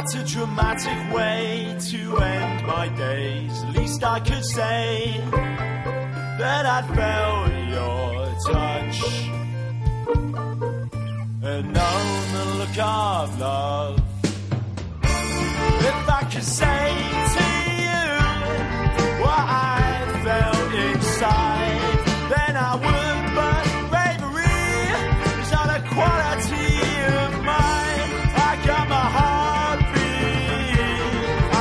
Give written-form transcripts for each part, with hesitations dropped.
That's a dramatic way to end my days. Least I could say that I felt your touch, and known the look of love. If I could say to you what I felt inside, then I would, but bravery is not a quality of mine. I got my heartbeat,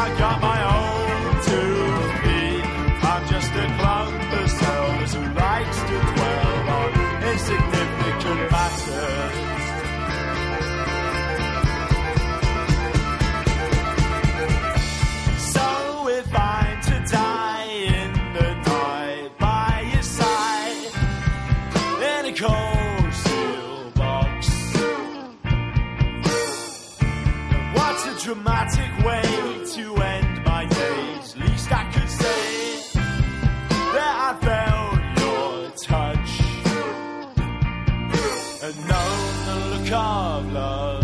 I got my own two feet. I'm just a clown for souls who likes to dwell on insignificant matters. Cold steel box. What a dramatic way to end my days. Least I could say that I felt your touch and known the look of love.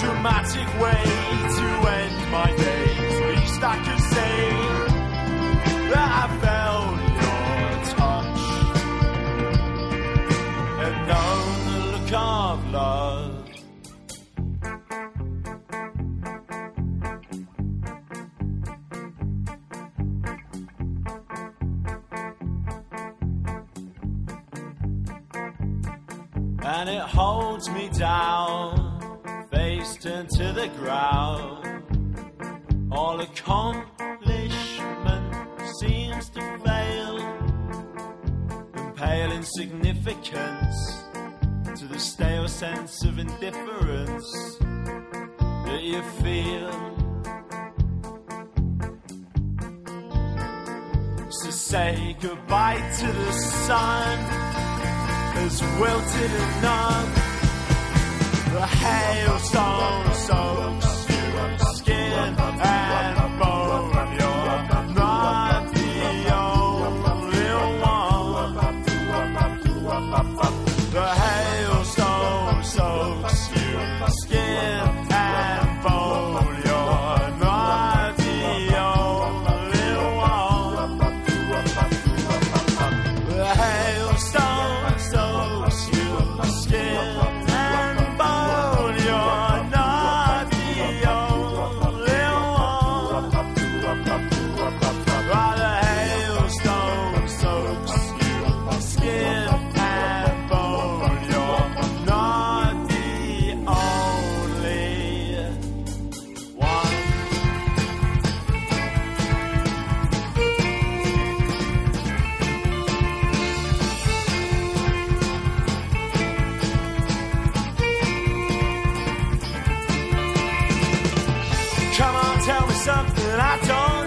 Dramatic way to end my days. Least I could say that I felt your touch and known the look of love. And it holds me down, face turned to the ground. All accomplishment seems to fail and pale insignificance to the stale sense of indifference that you feel. So say goodbye to the sun, as wilted and numb. The hailstone soaks your skin and bone. You're not the only one. The hailstone soaks your skin and bone. You're not the only one. The hailstone soaks your skin. Something I don't